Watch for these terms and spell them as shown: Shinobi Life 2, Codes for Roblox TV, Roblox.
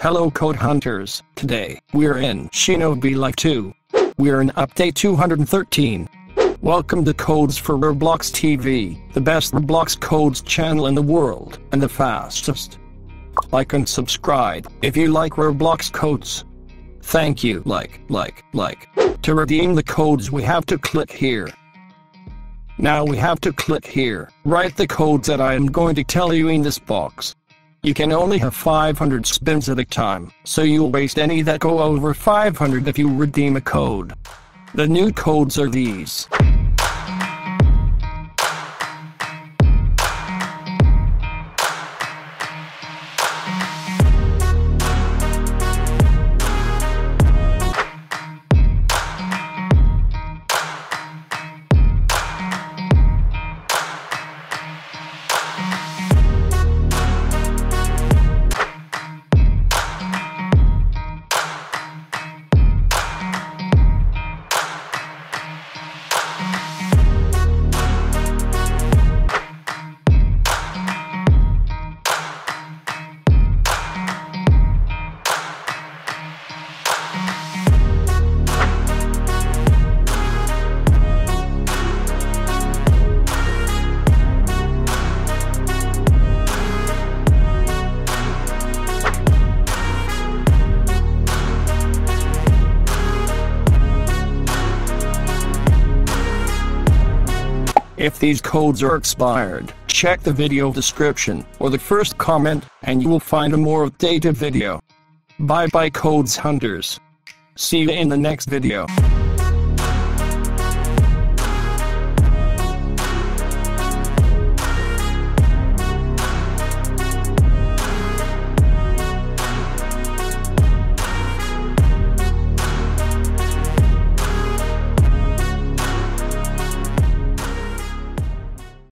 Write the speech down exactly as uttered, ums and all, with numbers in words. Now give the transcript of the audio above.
Hello Code Hunters, today, we're in Shinobi Life two. We're in update two hundred thirteen. Welcome to Codes for Roblox T V, the best Roblox codes channel in the world, and the fastest. Like and subscribe, if you like Roblox codes. Thank you. Like, like, like. To redeem the codes we have to click here. Now we have to click here, write the codes that I am going to tell you in this box. You can only have five hundred spins at a time, so you'll waste any that go over five hundred if you redeem a code. The new codes are these. If these codes are expired, check the video description or the first comment and you will find a more updated video. Bye bye Codes Hunters. See you in the next video.